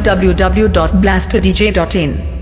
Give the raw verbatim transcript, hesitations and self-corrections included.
w w w dot blaster d j dot in